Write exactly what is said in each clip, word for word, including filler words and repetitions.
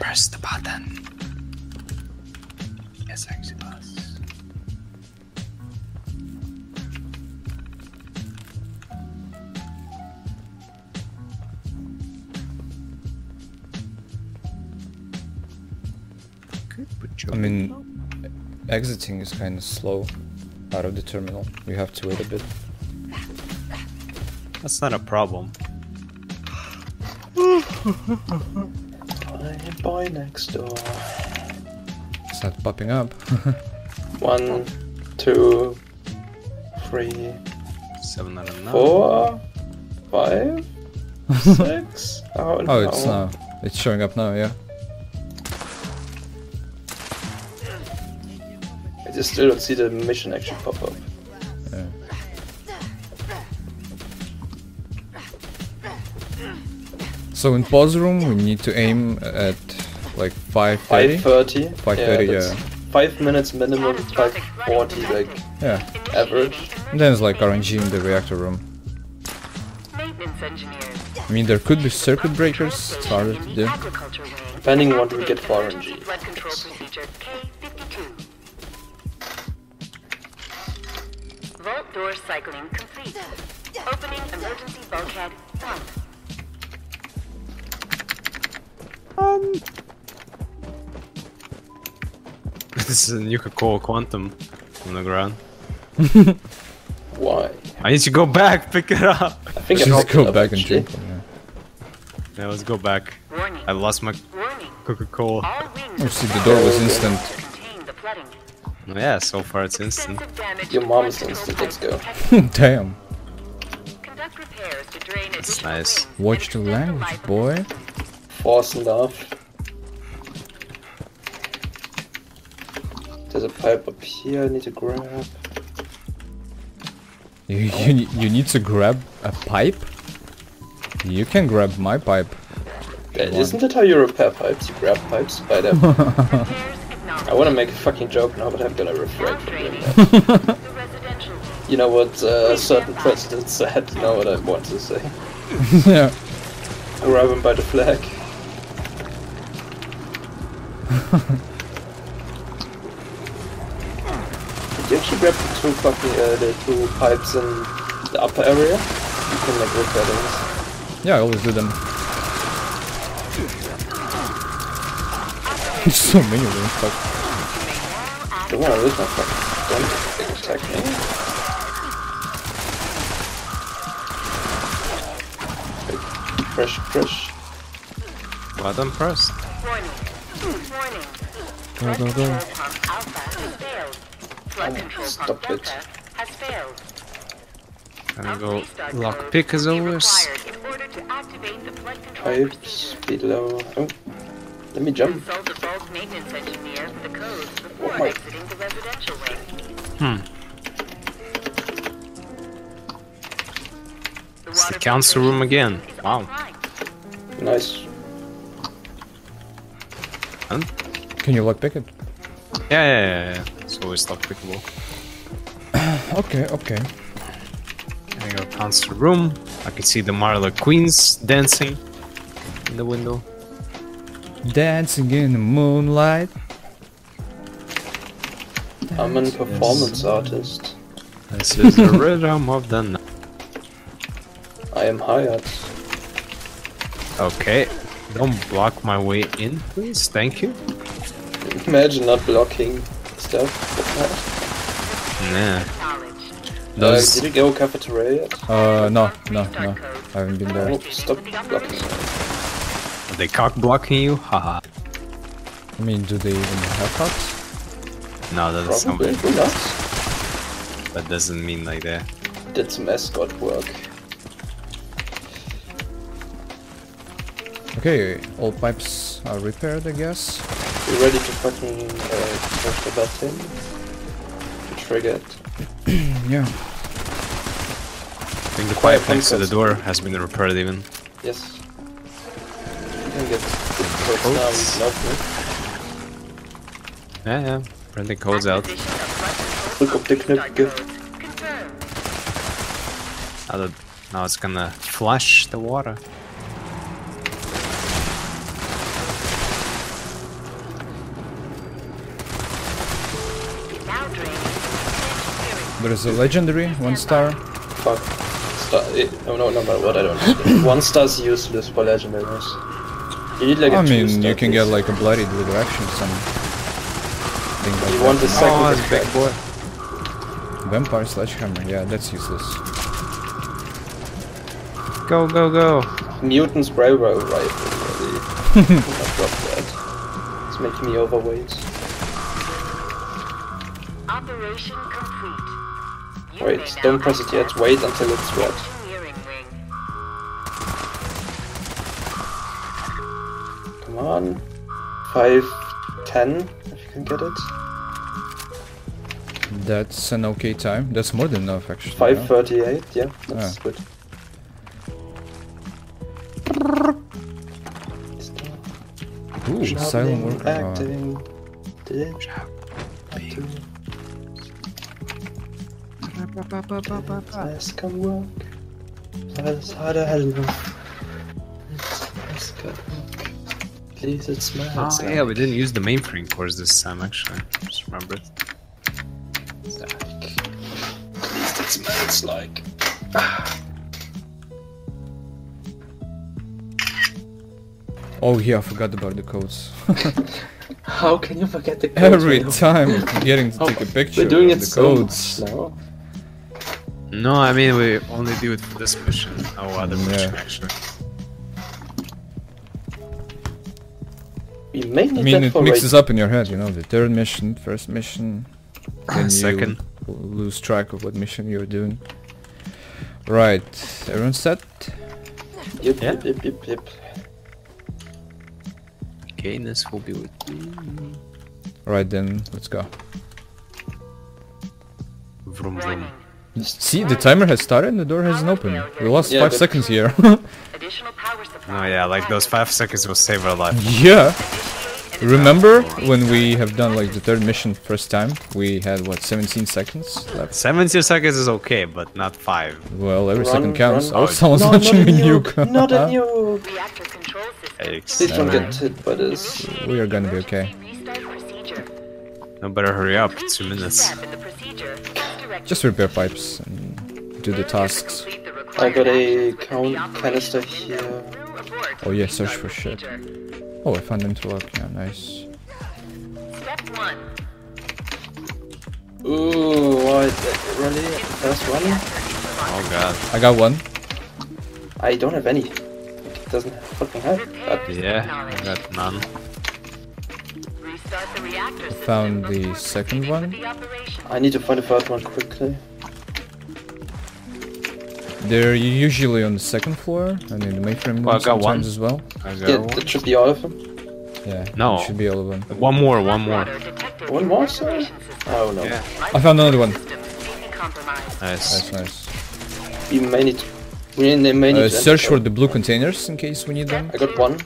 Press the button. Yes, sexy bus. I mean, exiting is kind of slow out of the terminal. We have to wait a bit. That's not a problem. Boy next door. It's not popping up. One, two, three, seven, nine, nine. four, five, six. Oh, no. Oh, it's now. It's showing up now, yeah. I just still don't see the mission actually pop up. Yeah. So in pause room we need to aim at like five thirty? five thirty? five thirty, yeah. yeah. five minutes minimum, five forty like yeah. average. And then it's like R N G in the reactor room. I mean, there could be circuit breakers, it's harder to do. Depending on what we get for R N G. Vault door cycling complete. Opening emergency bulkhead pump. Um. This is a Nuka-Cola Quantum on the ground. Why? I need to go back, pick it up. I think I should go back and drink it. Yeah. yeah, let's go back. Warning. I lost my Coca-Cola. Oh, see, the door was instant. Yeah, so far it's instant. Your mom is instant. Let's go. Damn. That's nice. Watch the language, boy. Force and off. There's a pipe up here I need to grab. You, you, you need to grab a pipe? You can grab my pipe. That isn't that how you repair pipes? You grab pipes by them. I want to make a fucking joke now, but I'm gonna refrain from doing that. You know what uh, a certain president said, you know what I want to say. Yeah. Grab him by the flag. Did you actually grab the two fucking uh, the two pipes in the upper area? You can like repair those. Yeah, I always do them. So many of them, fuck. Don't wanna lose my fucking gun. Don't attack me. Fresh, fresh. Well done, pressed. Go, go, go. Oh, stop it. Gonna go lockpick as always. Pipes below. Oh, let me jump. Oh my. Hmm. It's the council room again. Wow. Nice. Huh? Can you lockpick it? Yeah, yeah, yeah. It's always lockpickable. Okay, okay. I got council room. I can see the Marla Queens dancing in the window. Dancing in the moonlight. Dancing. I'm a performance artist. This is the rhythm of the night. I am hired. Okay, don't block my way in, please. Thank you. Imagine not blocking stuff. Nah. Does... Uh, did you go cafeteria? Uh, no, no, no. I haven't been there. Oh, stop blocking. Are they cock blocking you? Haha. I mean, do they even have cocks? No, that is something. That doesn't mean like that. Did some escort work. Okay, all pipes are repaired, I guess. We're ready to fucking uh, push the button. Trigger it. Yeah. I think the pipe oh, next to the door has been repaired even. Yes. You can get the codes now, nothing. Yeah, yeah. Print the codes out. Look up the Knöpfe. Now, now it's gonna flush the water. There is a legendary, one star. Fuck. Star, it, oh no, no matter what, I don't know. One star's useless for legendaries. You need like I a mean, star, you can please. Get like a bloodied with action something like you that. Want the second oh, big boy. Vampire sledgehammer, yeah, that's useless. Go, go, go. Mutant's railroad rifle, really. I dropped that. It's making me overweight. Operation complete. Wait, don't press it yet. Wait until it's red. Come on. five ten, if you can get it. That's an okay time. That's more than enough, actually. five thirty-eight, yeah, that's ah. good. Ooh, shopping, silent worker. Acting. Let's come work. Let's hide a hello. Let's go. Please, it smiles. Oh, yeah, we didn't use the mainframe cores this time, actually. Just remember it. It's like oh yeah, I forgot about the codes. How can you forget the codes? Every time I'm getting to oh, take a picture we're doing of it the so codes. Now. No, I mean we only do it for this mission, no other yeah. mission actually. We may need I mean that it for mixes right. up in your head, you know, the third mission, first mission, then second. You lose track of what mission you're doing. Right, everyone set? Yep, yeah. yep, yep, yep, yep. Okay, this will be with me. Right then, let's go. Vroom, vroom. See, the timer has started and the door hasn't opened. We lost yeah, five seconds here. Oh yeah, like those five seconds will save our life. Yeah! Remember when we have done like the third mission first time? We had what, seventeen seconds left? seventeen seconds is okay, but not five. Well, every run, second counts. Run. Oh, someone's no, launching a nuke. nuke. Not a nuke! We are gonna be okay. No, better hurry up, two minutes. Just repair pipes and do the tasks. I got a count canister here. Oh yeah, search for shit. Oh, I found interlock, yeah, nice. Step one. Ooh, what? Really? That's one? Oh god. I got one. I don't have any. It doesn't fucking have that. Yeah, I got none. I found the second one. I need to find the third one quickly. They're usually on the second floor and in the mainframe well, I got one as well. I got yeah, one. That should be all of them. Yeah, no, it should be all of them. One more, one more. One more, sir? Oh no. Yeah. I found another one. Nice. Nice, nice. We may need, we may need uh, search for the blue containers in case we need them. I got one.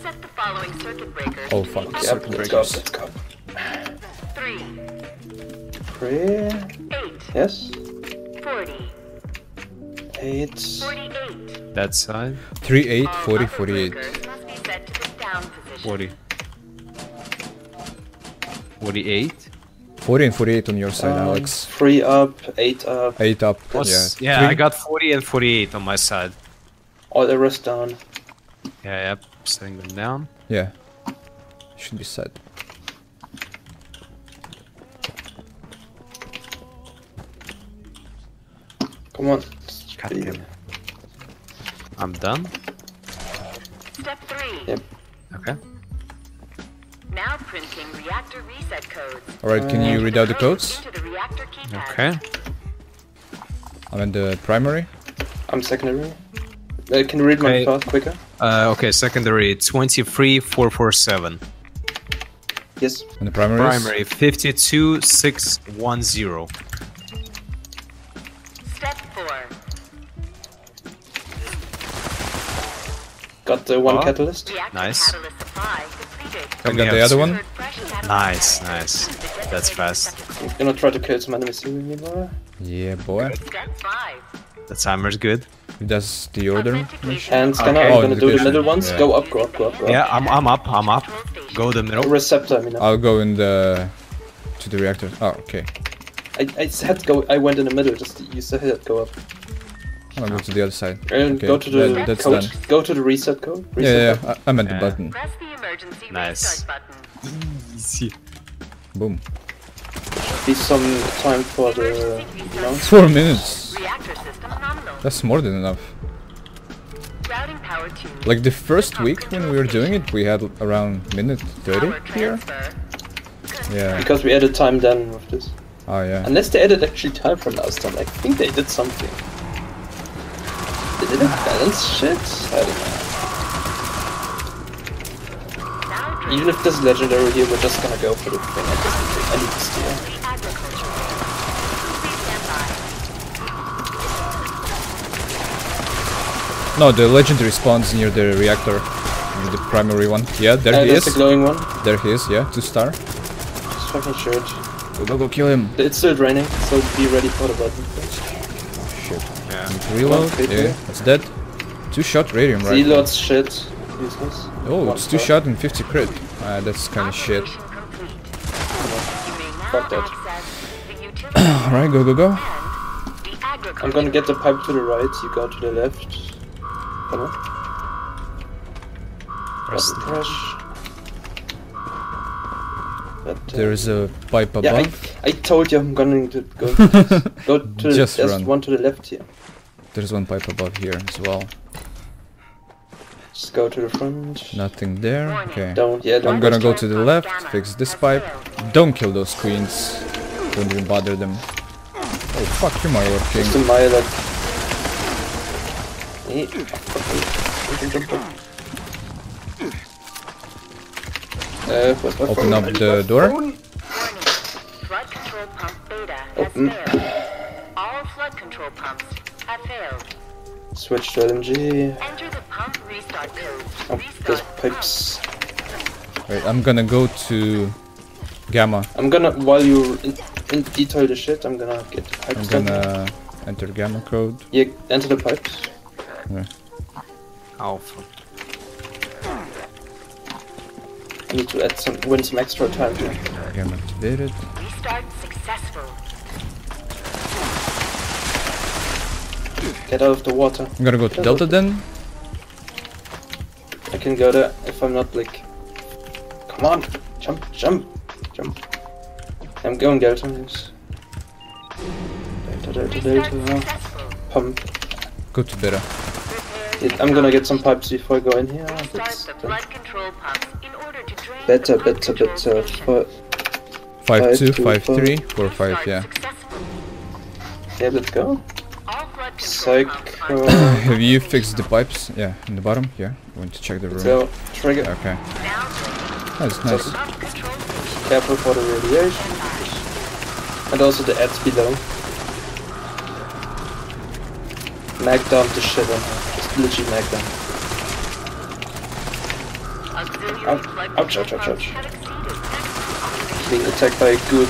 Set the following circuit breakers. Oh fuck, yeah, circuit breakers. Let's go, let's go. Three. Three. Eight. Yes. forty. eight. forty-eight. That side. three, eight, forty, forty-eight. forty. forty-eight? forty and forty-eight on your side, um, Alex. three up, eight up. eight up, What's, yeah. Yeah, three? I got forty and forty-eight on my side. All the rest down. Yeah, yep. Yeah, setting them down. Yeah. Should be set. Come on. Cut him. I'm done. Step three. Yep. Okay. Now printing reactor reset codes. Alright, can you read out the codes? Okay. I'm in the primary. I'm secondary. Uh, can you read okay. my part quicker? Uh, okay, secondary twenty-three four forty-seven. Yes. And the primary? Primary fifty-two six ten. Got the one oh. catalyst. Nice. I got the other one. Nice, nice. That's fast. You're not trying to kill some enemies anymore? Yeah, boy. The timer's good. That's the order. And scanner, okay. I'm gonna oh, do the middle ones. Yeah. Go up, go up, go up, go up. Yeah, I'm, I'm up, I'm up. Go the middle. Receptor, I mean, I'll go in the to the reactor. Oh, okay. I, I had to go. I went in the middle. Just you still had to go up. I'll go to the other side. And okay. Go to the that, that's code. Done. Go to the reset code. Reset yeah, yeah. Button. I, I meant yeah. the button. Press the emergency nice. Restart button. Easy. Boom. Be some time for the. You know? Four minutes. That's more than enough. Like the first week when we were doing it, we had around minute thirty here. Yeah. Because we added time then with this. Oh yeah. Unless they added actually time from last time. I think they did something. They didn't balance shit? I don't know. Even if this legendary here, we're just gonna go for the thing. I just need to, I need to steal. No, the legendary spawns near the reactor, the primary one. Yeah, there uh, he is. The glowing one. There he is. Yeah, two star. Just fucking shoot. Go, go, go, kill him. It's still draining, so be ready for the button. Oh, shit. Yeah. Reload. One, yeah, that's dead. Two shot radium, right? Reload's shit. Useless. Oh, one it's two shot and fifty crit. Ah, uh, that's kind of shit. Fuck that. All right, go, go, go. I'm gonna get the pipe to the right. You go to the left. Come on. Press crash. There is a pipe above. Yeah, I, I told you I'm going to go to this. Go to just the, run. One to the left here. There's one pipe above here as well. Just go to the front. Nothing there. Okay. Don't, yeah, don't I'm gonna go to the left, fix this pipe. Don't kill those queens. Don't even bother them. Oh fuck you, my lord king. Just a mile like Uh, open up the door. Flood control pump beta has failed. All flood control pumps have failed. Switch to L N G. Enter the pump restart code. Oh, there's pipes. Wait, I'm gonna go to Gamma. I'm gonna, while you in, in detail the shit, I'm gonna get the pipes. I'm gonna done. Enter Gamma code. Yeah, enter the pipes. Yeah. Alpha. I need to add some, win some extra time here. Gamma activated. Restart successful. Get out of the water. I'm gonna go Get to Delta then. I can go there if I'm not like. Come on, jump, jump, jump. I'm going Delta. Delta, Delta, Delta. Pump. Go to Beta. I'm gonna get some pipes before I go in here. Better, better, better. five two, five three, four five, yeah. Yeah, let's go. Psycho. Have you fixed the pipes? Yeah, in the bottom. Yeah, I want to check the room. So, trigger. Okay. That's nice. So, careful for the radiation. And also the ads below. Mag dump the shit on her. Just literally mag dump. Ouch, ouch, ouch, ouch. Being attacked by a goop.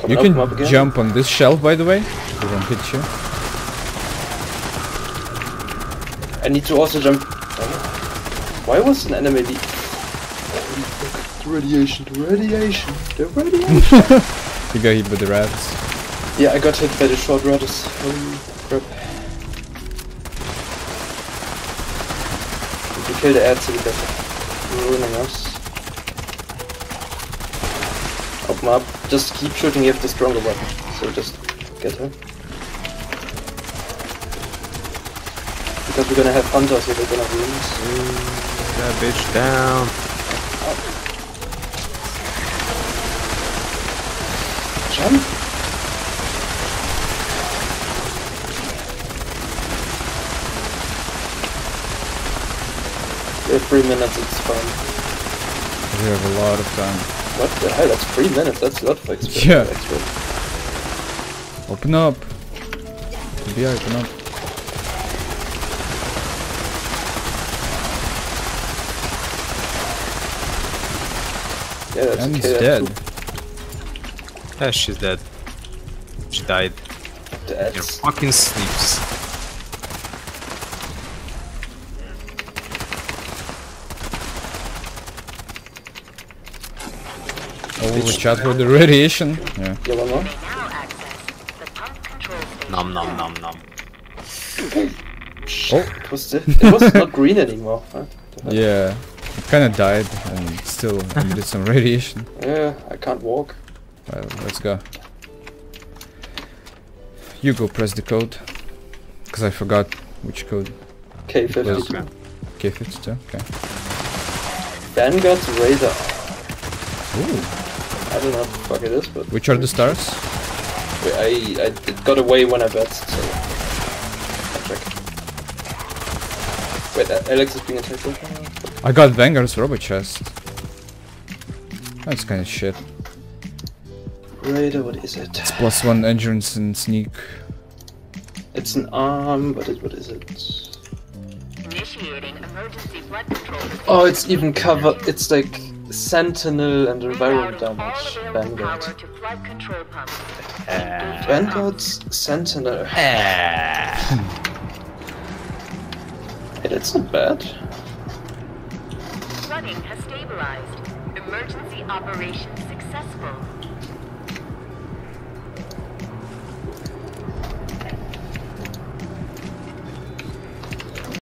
Come you up, can up again. Jump on this shelf, by the way. They don't hit you. I need to also jump. Why was an enemy the radiation, the radiation, the radiation. You got hit by the rats. Yeah, I got hit by the short rods. Um, crap. If you kill the ads, it'll be better. You're ruining us. Open up. Just keep shooting, you have the stronger weapon. So just get her. Because we're gonna have hunters here, they're gonna ruin us. Mm, that bitch down. Up. Jump. Three minutes, it's fine. We have a lot of time. What the hell? That's three minutes. That's a lot for expert. Yeah. Expert. Open up. Yeah, open up. Yeah, that's and okay, he's dead. Too. Yeah, she's dead. She died. Dead. Your fucking sleeps. Holy chat with the radiation. Yeah. Nom nom nom nom. Oh. It was, it was not green anymore. Right? Yeah. It kinda died and still did some radiation. Yeah, I can't walk. Well, let's go. You go press the code. Because I forgot which code. K fifty-two. K fifty-two, okay. Vanguard's Razor. Ooh. I don't know what the fuck it is, but... Which are the stars? Wait, I, I, it got away when I bet, so... I'll check. Wait, uh, Alex is being attacked right now? I got Vanguard's Robot Chest. That's kind of shit. Raider, what is it? It's plus one endurance and sneak. It's an arm, but it, what is it? Initiating emergency blood control. Oh, it's even covered. It's like sentinel and environment damage. Vanguard. Uh, Vanguard's sentinel. Uh, hey, that's not bad. Running has stabilized. Emergency operation successful.